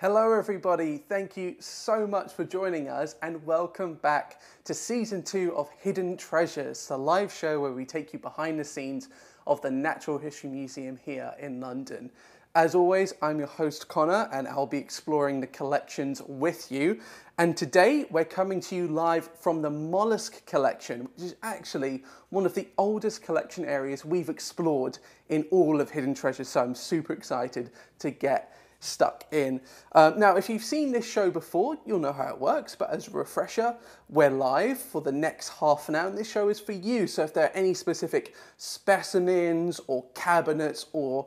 Hello everybody, thank you so much for joining us and welcome back to season 2 of Hidden Treasures, the live show where we take you behind the scenes of the Natural History Museum here in London. As always, I'm your host Connor and I'll be exploring the collections with you. And today we're coming to you live from the Mollusk Collection, which is actually one of the oldest collection areas we've explored in all of Hidden Treasures, so I'm super excited to get stuck in. Now, if you've seen this show before, you'll know how it works, but as a refresher, we're live for the next half an hour, and this show is for you. So if there are any specific specimens or cabinets or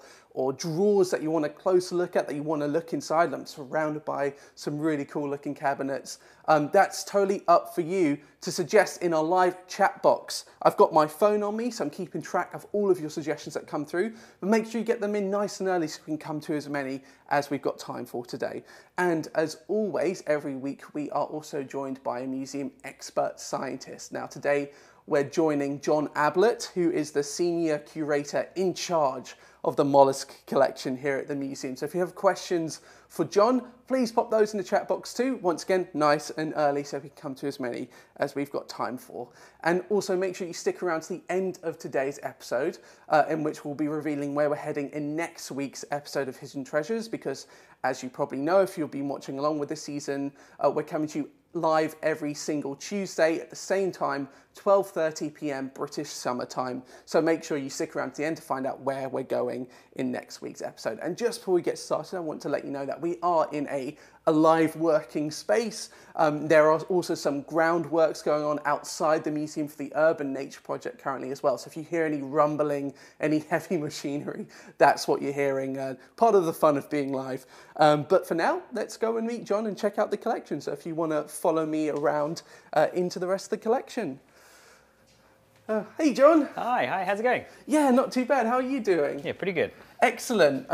drawers that you want a closer look at, that you want to look inside, I'm surrounded by some really cool looking cabinets. That's totally up for you to suggest in our live chat box. I've got my phone on me, so I'm keeping track of all of your suggestions that come through, but make sure you get them in nice and early so we can come to as many as we've got time for today. And as always, every week we are also joined by a museum expert scientist. Now today, we're joining John Ablett, who is the senior curator in charge of the mollusk collection here at the museum. So if you have questions for John, please pop those in the chat box too. Once again, nice and early so we can come to as many as we've got time for. And also make sure you stick around to the end of today's episode, in which we'll be revealing where we're heading in next week's episode of Hidden Treasures, because as you probably know, if you've been watching along with this season, we're coming to you live every single Tuesday at the same time, 12:30 p.m. British Summer Time. So make sure you stick around to the end to find out where we're going in next week's episode. And just before we get started, I want to let you know that we are in a live working space. There are also some groundworks going on outside the museum for the Urban Nature Project currently as well. So if you hear any rumbling, any heavy machinery, that's what you're hearing. Part of the fun of being live. But for now, let's go and meet John and check out the collection. So if you want to follow me around into the rest of the collection. Hey John. Hi, how's it going? Yeah, not too bad. How are you doing? Yeah, pretty good. Excellent.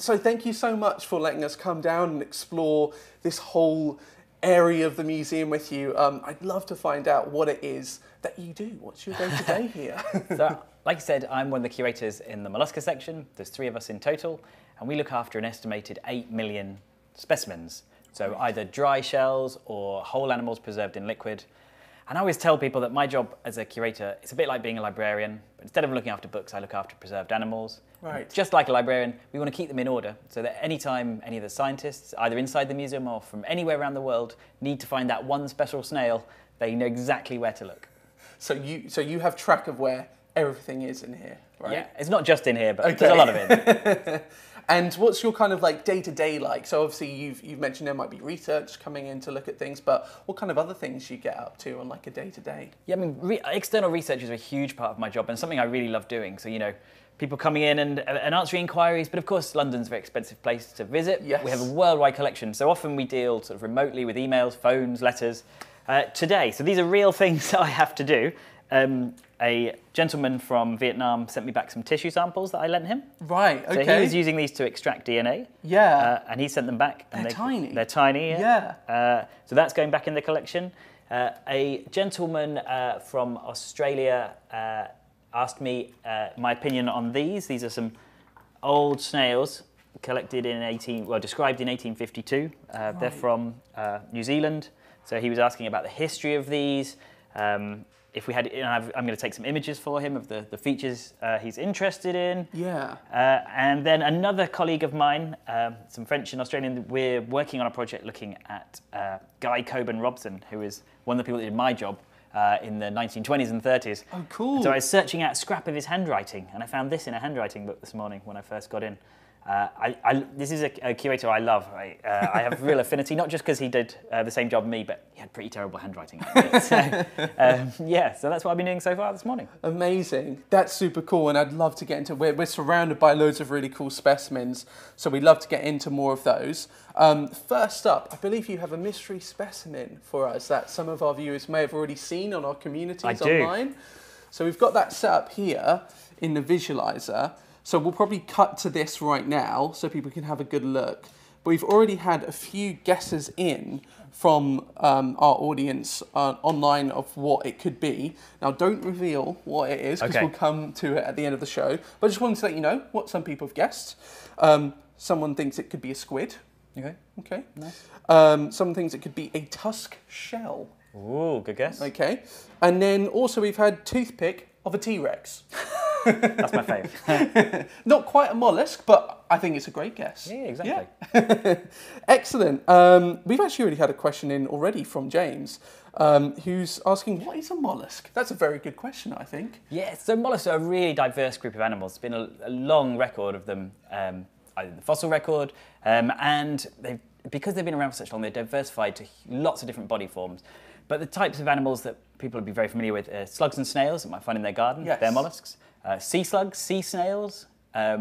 So thank you so much for letting us come down and explore this whole area of the museum with you. I'd love to find out what it is that you do. What's your day-to-day here? So, like I said, I'm one of the curators in the mollusca section. There's 3 of us in total, and we look after an estimated 8 million specimens. So either dry shells or whole animals preserved in liquid. And I always tell people that my job as a curator, it's a bit like being a librarian, but instead of looking after books, I look after preserved animals. Right. And just like a librarian, we want to keep them in order so that anytime any of the scientists, either inside the museum or from anywhere around the world, need to find that one special snail, they know exactly where to look. So you have track of where everything is in here, right? Yeah, it's not just in here, but there's a lot of it. And what's your kind of like day-to-day like? So obviously you've mentioned there might be research coming in to look at things, but what kind of other things do you get up to on like a day-to-day? Yeah, I mean, external research is a huge part of my job and something I really love doing. So, you know, people coming in and answering inquiries, but of course London's a very expensive place to visit. Yes. We have a worldwide collection, so often we deal sort of remotely with emails, phones, letters. Today, so these are real things that I have to do. A gentleman from Vietnam sent me back some tissue samples that I lent him. Right, okay. So he was using these to extract DNA. Yeah. And he sent them back. And they're tiny. They're tiny, yeah. So that's going back in the collection. A gentleman from Australia asked me my opinion on these. These are some old snails collected in described in 1852. Right. They're from New Zealand. So he was asking about the history of these. If we had, and I'm going to take some images for him of the features he's interested in. Yeah. And then another colleague of mine, some French and Australian, we're working on a project looking at Guy Coben-Robson, who is one of the people that did my job in the 1920s and 30s. Oh, cool. So I was searching out a scrap of his handwriting, and I found this in a handwriting book this morning when I first got in. This is a curator I love. I have real affinity, not just because he did the same job as me, but he had pretty terrible handwriting. So, yeah, so that's what I've been doing so far this morning. Amazing. That's super cool, and I'd love to get into... We're surrounded by loads of really cool specimens, so we'd love to get into more of those. First up, I believe you have a mystery specimen for us that some of our viewers may have already seen on our communities online. So we've got that set up here in the visualizer. So we'll probably cut to this right now so people can have a good look. But we've already had a few guesses in from our audience online of what it could be. Now, don't reveal what it is because we'll come to it at the end of the show. But I just wanted to let you know what some people have guessed. Someone thinks it could be a squid. Okay, nice. Some things it could be a tusk shell. Ooh, good guess. Okay, and then also we've had toothpick of a T-Rex. That's my fave. Not quite a mollusk, but I think it's a great guess. Yeah, exactly. Yeah. Excellent. We've actually already had a question in already from James, who's asking, what is a mollusk? That's a very good question, I think. Yeah, so mollusks are a really diverse group of animals. It's been a long record of them, either the fossil record, and because they've been around for such long, they've diversified to lots of different body forms. But the types of animals that people would be very familiar with are slugs and snails that might find in their garden. Yes. They're mollusks. Sea slugs, sea snails that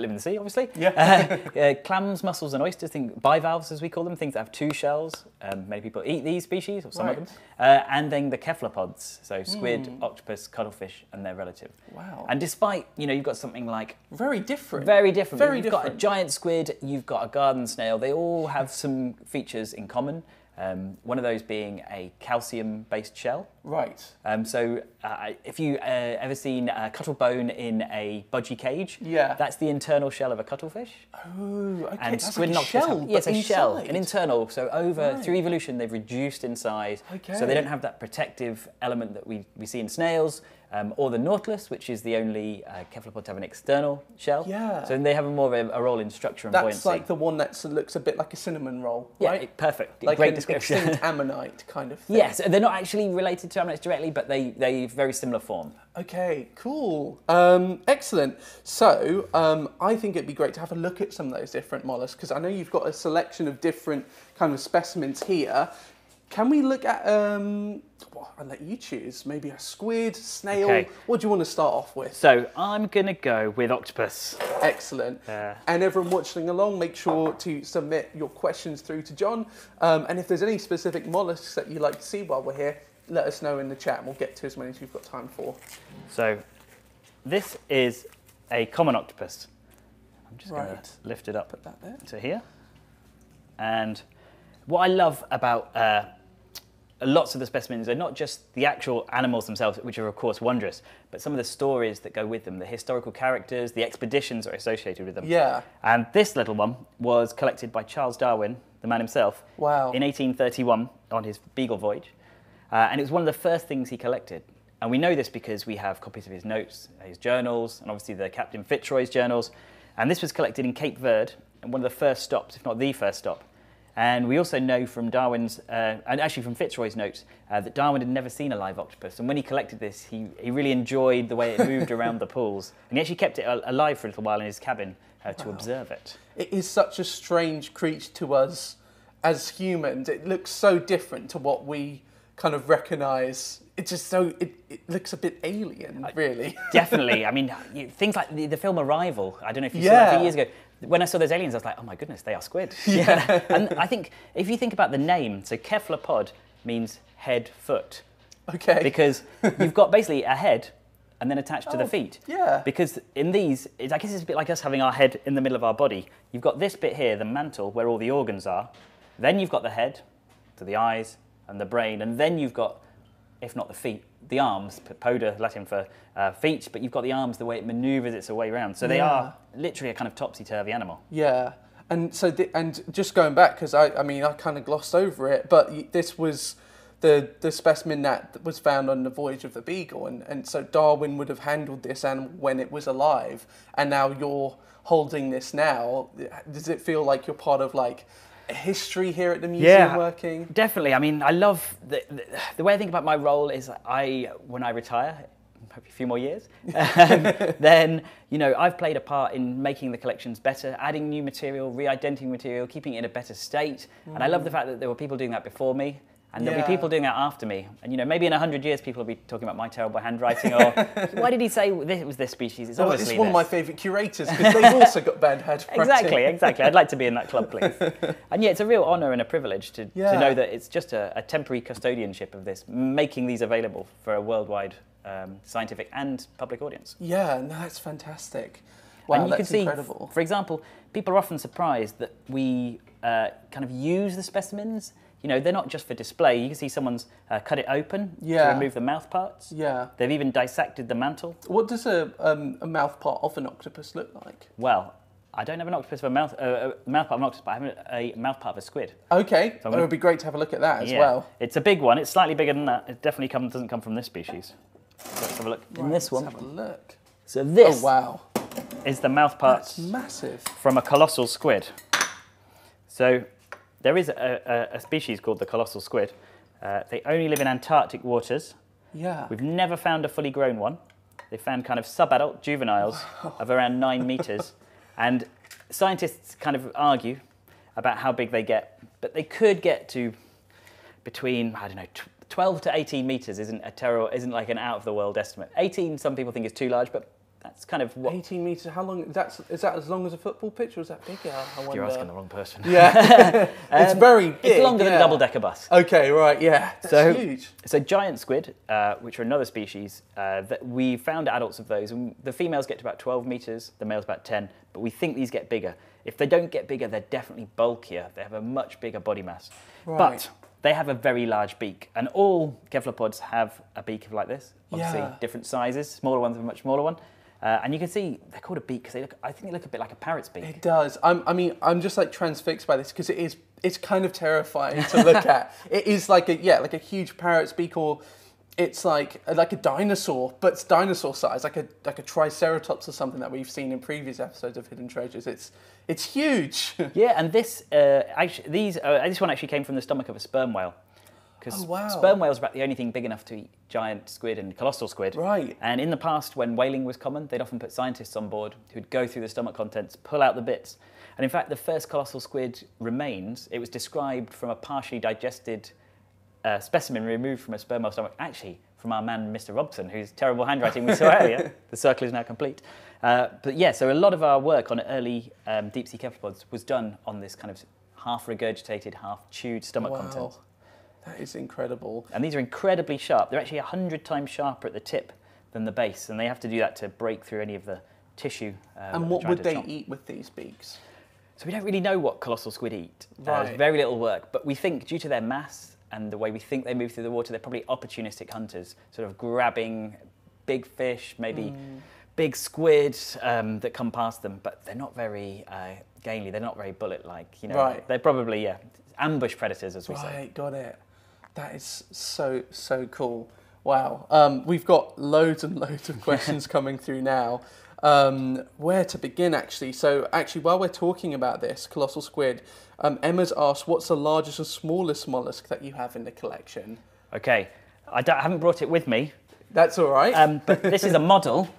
live in the sea, obviously. Yeah. Clams, mussels, and oysters, bivalves as we call them, things that have two shells. Many people eat these species, or some of them. And then the cephalopods, so squid, octopus, cuttlefish, and their relative. Wow. And despite, you know, you've got something like... Very different. You've got a giant squid, you've got a garden snail. They all have some features in common. One of those being a calcium-based shell. Right. So if you ever seen a cuttlebone in a budgie cage, yeah, that's the internal shell of a cuttlefish. Oh, okay. And that's squid like a shell. Yeah, it's a shell, an internal. So through evolution, they've reduced in size. Okay. So they don't have that protective element that we see in snails. Or the Nautilus, which is the only cephalopod to have an external shell. Yeah. So they have more of a role in structure and buoyancy. That's like the one that looks a bit like a cinnamon roll, right? Yeah, perfect. Like great description. Extinct ammonite kind of thing. Yes, yeah, so they're not actually related to ammonites directly, but they very similar form. Okay, cool. Excellent. So I think it'd be great to have a look at some of those different mollusks, because I know you've got a selection of different kind of specimens here. Can we look at, well, I'll let you choose, maybe a squid, snail, what do you want to start off with? So I'm going to go with octopus. Excellent. And everyone watching along, make sure to submit your questions through to John. And if there's any specific mollusks that you'd like to see while we're here, let us know in the chat and we'll get to as many as we've got time for. So this is a common octopus. I'm just going to lift it up to here. And what I love about lots of the specimens are not just the actual animals themselves, which are of course wondrous, but some of the stories that go with them, the historical characters, the expeditions that are associated with them. Yeah. And this little one was collected by Charles Darwin, the man himself, in 1831 on his Beagle voyage. And it was one of the first things he collected. And we know this because we have copies of his notes, his journals, and obviously the Captain Fitzroy's journals. And this was collected in Cape Verde, and one of the first stops, if not the first stop. And we also know from Darwin's, and actually from Fitzroy's notes, that Darwin had never seen a live octopus. And when he collected this, he really enjoyed the way it moved around the pools. And he actually kept it alive for a little while in his cabin to observe it. It is such a strange creature to us as humans. It looks so different to what we kind of recognise. It's just so, it looks a bit alien, really. Definitely. I mean, things like the film Arrival, I don't know if you saw that a few years ago. When I saw those aliens, I was like, oh my goodness, they are squid. Yeah. And I think, if you think about the name, so cephalopod means head, foot. Okay. Because you've got basically a head and then attached to the feet. Yeah. Because in these, I guess it's a bit like us having our head in the middle of our body. You've got this bit here, the mantle, where all the organs are. Then you've got the head, so the eyes and the brain. And then you've got, if not the feet, the arms, poda, Latin for feet, but you've got the arms, the way it manoeuvres its way around. So they are literally a kind of topsy-turvy animal. Yeah, and so and just going back, because I mean, I kind of glossed over it, but this was the specimen that was found on the voyage of the Beagle, and so Darwin would have handled this animal when it was alive, and now you're holding this now. Does it feel like you're part of, like, history here at the museum working? Definitely. I mean, I love the way I think about my role is when I retire, maybe a few more years, then, you know, I've played a part in making the collections better, adding new material, re-identifying material, keeping it in a better state. And I love the fact that there were people doing that before me, and there'll be people doing that after me. And, you know, maybe in 100 years, people will be talking about my terrible handwriting, or why did he say it was this species? It's obviously it's one of my favourite curators, because they've also got bad handwriting. Exactly. I'd like to be in that club, please. And yeah, it's a real honour and a privilege to know that it's just a temporary custodianship of this, making these available for a worldwide scientific and public audience. Yeah, no, that's fantastic. Wow, and you can see, incredible. For example, people are often surprised that we kind of use the specimens. You know, they're not just for display. You can see someone's cut it open to remove the mouth parts. Yeah. They've even dissected the mantle. What does a mouth part of an octopus look like? Well, I don't have an octopus for a mouth part of an octopus, but I have a mouth part of a squid. Okay, so it would be great to have a look at that as well. It's a big one. It's slightly bigger than that. It definitely doesn't come from this species. Let's have a look. Right, in this one. Let's have a look. So this is the mouth part from a colossal squid. So there is a species called the colossal squid. They only live in Antarctic waters. Yeah. We've never found a fully grown one. They found kind of sub-adult juveniles of around 9 meters. And scientists kind of argue about how big they get, but they could get to between, I don't know, 12 to 18 meters isn't like an out-of-the-world estimate. 18, some people think is too large, but that's kind of what... 18 meters, how long, is that as long as a football pitch, or is that bigger? You're asking the wrong person. Yeah, it's very big. It's longer than a double-decker bus. Okay, right, yeah, that's huge. So giant squid, which are another species, that we found adults of those, and the females get to about 12 meters, the males about 10, but we think these get bigger. If they don't get bigger, they're definitely bulkier. They have a much bigger body mass. Right. But they have a very large beak, and all cephalopods have a beak like this, obviously different sizes, smaller ones and a much smaller one. And you can see they're called a beak because they look, I think they look a bit like a parrot's beak. It does. I mean, I'm just like transfixed by this because it is, it's kind of terrifying to look at. It is like a, like a huge parrot's beak, or it's like a dinosaur, but it's dinosaur size, like a triceratops or something that we've seen in previous episodes of Hidden Treasures. It's huge. Yeah, and this, actually, this one actually came from the stomach of a sperm whale. Because sperm whales are about the only thing big enough to eat giant squid and colossal squid. Right. And in the past, when whaling was common, they'd often put scientists on board who'd go through the stomach contents, pull out the bits. And in fact, the first colossal squid remains, it was described from a partially digested specimen removed from a sperm whale stomach, actually from our man, Mr. Robson, whose terrible handwriting we saw earlier. The circle is now complete. But yeah, so a lot of our work on early deep-sea cephalopods was done on this kind of half-regurgitated, half-chewed stomach contents. That is incredible. And these are incredibly sharp. They're actually 100 times sharper at the tip than the base, and they have to do that to break through any of the tissue. And what would they eat with these beaks? So we don't really know what colossal squid eat. Right. There's very little work, but we think due to their mass and the way we think they move through the water, they're probably opportunistic hunters, sort of grabbing big fish, maybe big squid that come past them, but they're not very gainly, they're not very bullet-like. You know, they're probably, ambush predators, as we say. Right, got it. That is so, so cool. Wow. We've got loads and loads of questions coming through now. Where to begin, actually? So, actually, while we're talking about this, colossal squid, Emma's asked, what's the largest and smallest mollusk that you have in the collection? Okay. I haven't brought it with me. That's all right. But this is a model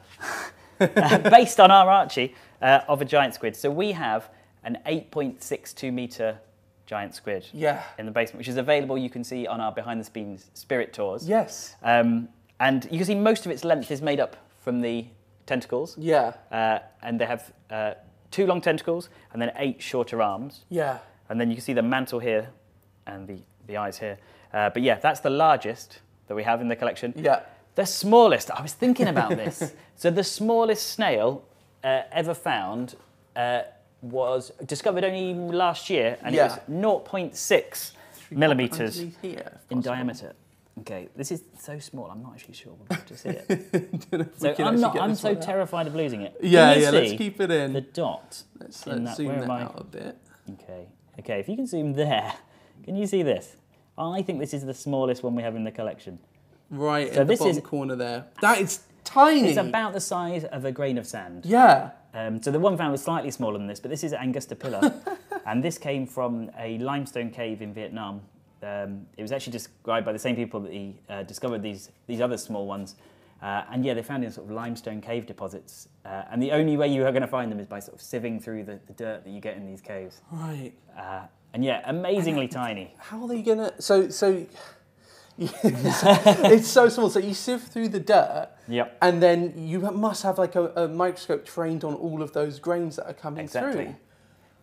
based on our Archie of a giant squid. So we have an 8.62 metre giant squid in the basement, which is available, you can see, on our Behind the Scenes Spirit Tours. Yes. And you can see most of its length is made up from the tentacles. Yeah. And they have 2 long tentacles and then 8 shorter arms. Yeah. And then you can see the mantle here and the eyes here. But yeah, that's the largest that we have in the collection. Yeah. The smallest, I was thinking about this. So the smallest snail ever found was discovered only last year, and it was 0.6 millimeters in diameter. Okay, this is so small, I'm not actually sure we'll be able to see it. So I'm so terrified of losing it. Yeah, yeah, let's keep it in. The dot. Let's zoom that out a bit. Okay, okay, if you can zoom there, can you see this? I think this is the smallest one we have in the collection. Right, in the bottom corner there. That is tiny. It's about the size of a grain of sand. Yeah. So the one found was slightly smaller than this, but this is Angustopilla, and this came from a limestone cave in Vietnam. It was actually described by the same people that he discovered these other small ones, and yeah, they found in sort of limestone cave deposits, and the only way you are going to find them is by sort of sieving through the dirt that you get in these caves. Right. And yeah, amazingly tiny. How are they gonna? So. It's so small. So you sieve through the dirt, and then you must have like a microscope trained on all of those grains that are coming through.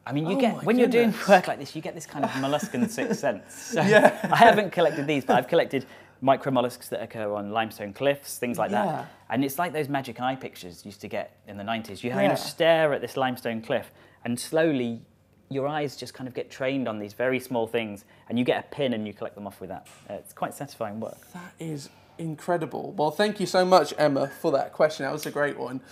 I mean, you get when you're doing work like this, you get this kind of molluscan sixth sense. So I haven't collected these, but I've collected micromollusks that occur on limestone cliffs, things like that. And it's like those magic eye pictures you used to get in the 90s. You kind of stare at this limestone cliff, and slowly your eyes just kind of get trained on these very small things, and you get a pin and you collect them off with that. It's quite satisfying work. That is incredible. Well, thank you so much, Emma, for that question. That was a great one.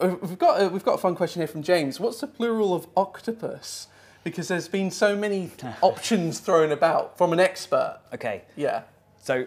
We've got a fun question here from James. What's the plural of octopus? Because there's been so many options thrown about from an expert. Okay. Yeah. So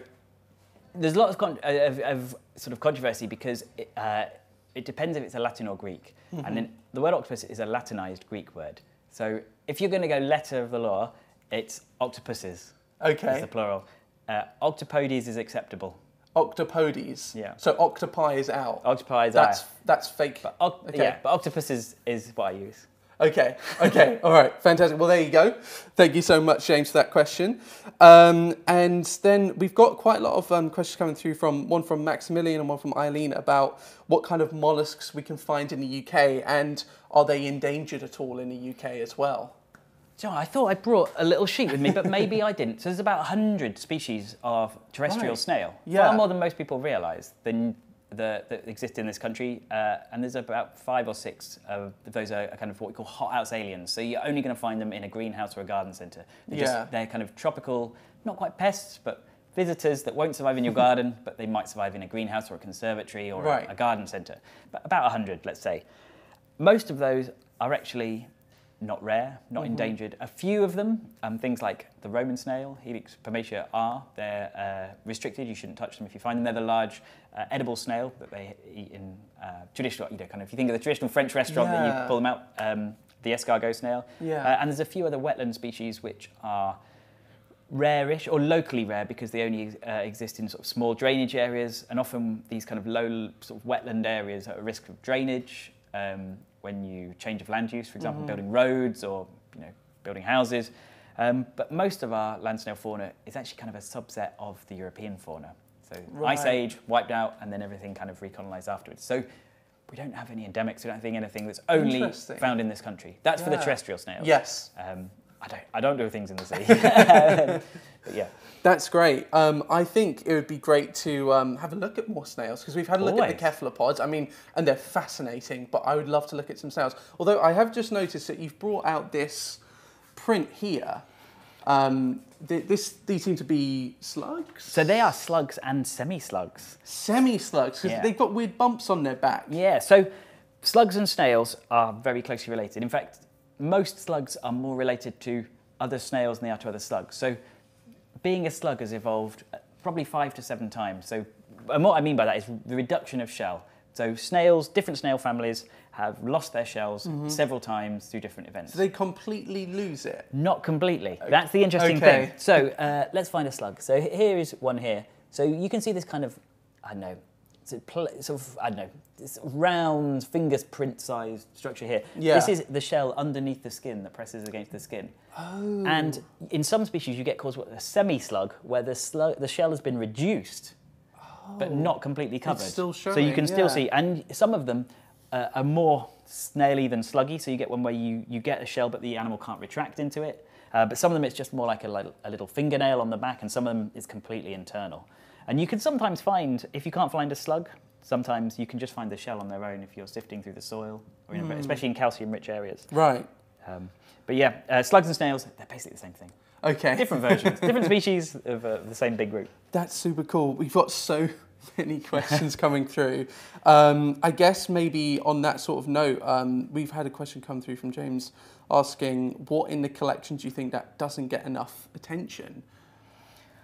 there's lots of sort of controversy because it depends if it's a Latin or Greek. Mm-hmm. And then the word octopus is a Latinized Greek word. So if you're going to go letter of the law, it's octopuses. Okay. It's the plural. Octopodes is acceptable. Octopodes. Yeah. So octopi is out. Octopi is out. That's fake. But okay. Yeah, but octopus is what I use. Okay. Okay. All right. Fantastic. Well, there you go. Thank you so much, James, for that question. And then we've got quite a lot of questions coming through from one from Maximilian and one from Eileen about what kind of mollusks we can find in the UK and are they endangered at all in the UK as well? John, I thought I brought a little sheet with me, but maybe I didn't. So there's about 100 species of terrestrial snail, far more than most people realise that exist in this country. And there's about 5 or 6 of those are kind of what we call hot house aliens. So you're only going to find them in a greenhouse or a garden centre. They're kind of tropical, not quite pests, but visitors that won't survive in your garden, but they might survive in a greenhouse or a conservatory or a garden centre. But about 100, let's say. Most of those are actually not rare, not endangered. A few of them, things like the Roman snail, Helix pomatia, they're restricted. You shouldn't touch them if you find them. They're the large edible snail that they eat in traditional, kind of, if you think of the traditional French restaurant that you pull them out, the escargot snail. Yeah. And there's a few other wetland species which are rare-ish or locally rare because they only exist in sort of small drainage areas, and often these kind of low sort of wetland areas are at risk of drainage. When you change of land use, for example, building roads or building houses. But most of our land snail fauna is actually kind of a subset of the European fauna. So Ice Age, wiped out, and then everything kind of recolonized afterwards. So we don't have any endemics, we don't have anything that's only found in this country. That's for the terrestrial snails. Yes. I don't do things in the sea. But yeah. That's great. I think it would be great to have a look at more snails because we've had a look at the cephalopods. I mean, and they're fascinating, but I would love to look at some snails. Although I have just noticed that you've brought out this print here. These seem to be slugs? So they are slugs and semi-slugs. Semi-slugs, because they've got weird bumps on their back. Yeah, so slugs and snails are very closely related. In fact, most slugs are more related to other snails than they are to other slugs. So being a slug has evolved probably 5 to 7 times. So, and what I mean by that is the reduction of shell. So snails, different snail families have lost their shells several times through different events. So they completely lose it? Not completely. Okay. That's the interesting thing. So let's find a slug. So here is one here. So you can see this kind of, this round, fingerprint-sized structure here. Yeah. This is the shell underneath the skin that presses against the skin. Oh. And in some species, you get called a semi-slug, where the shell has been reduced, but not completely covered. It's still showing, so you can still see, and some of them are more snaily than sluggy, so you get one where you get a shell, but the animal can't retract into it. But some of them, it's just more like a little fingernail on the back, and some of them is completely internal. And you can sometimes find, if you can't find a slug, sometimes you can just find the shell on their own if you're sifting through the soil, or especially in calcium-rich areas. Right. But yeah, slugs and snails, they're basically the same thing. Okay. Different versions, different species of the same big group. That's super cool. We've got so many questions coming through. I guess maybe on that sort of note, we've had a question come through from James asking, what in the collection do you think that doesn't get enough attention?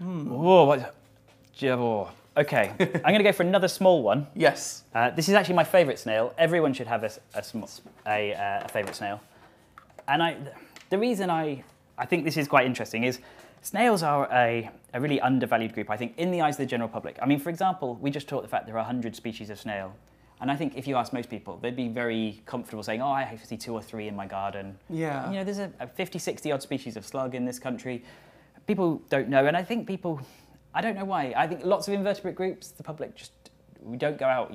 Oh, what? Okay, I'm going to go for another small one. Yes. This is actually my favourite snail. Everyone should have a favourite snail. And the reason I think this is quite interesting is snails are a really undervalued group, I think, in the eyes of the general public. I mean, for example, we just talked the fact there are 100 species of snail. And I think if you ask most people, they'd be very comfortable saying, oh, I have to see 2 or 3 in my garden. Yeah. You know, there's a 50, 60 odd species of slug in this country. People don't know, and I think people... I don't know why. I think lots of invertebrate groups, the public just, we don't go out,